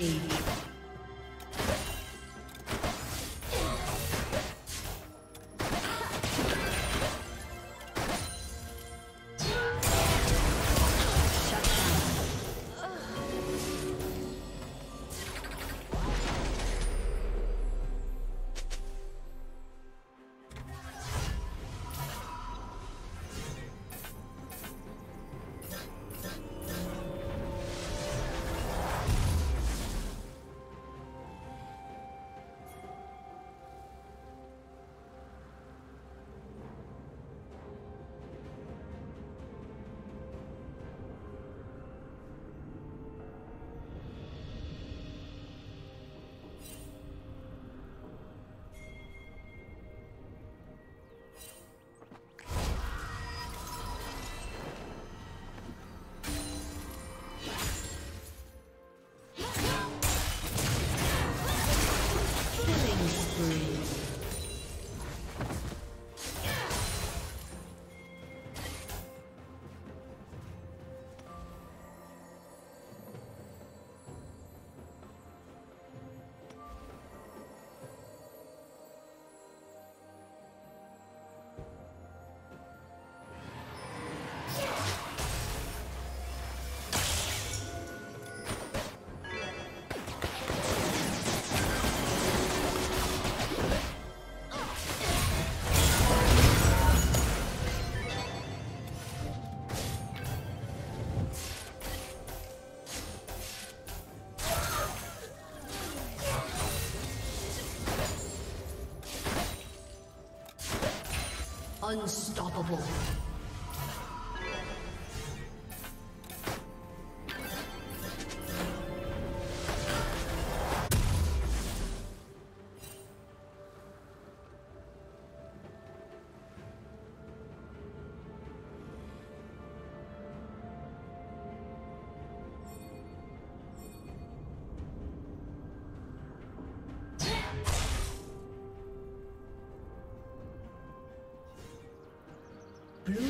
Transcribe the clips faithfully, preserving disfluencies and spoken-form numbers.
Rampage. Unstoppable. Blue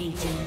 Dominating.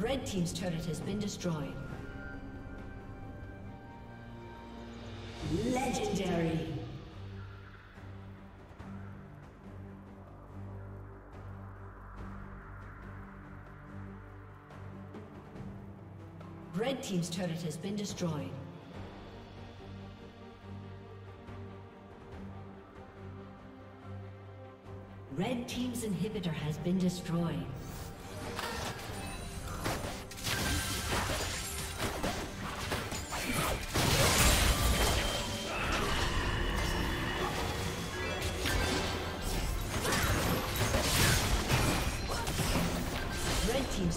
Red Team's turret has been destroyed. Legendary. Red Team's turret has been destroyed. Red Team's inhibitor has been destroyed. Red Team's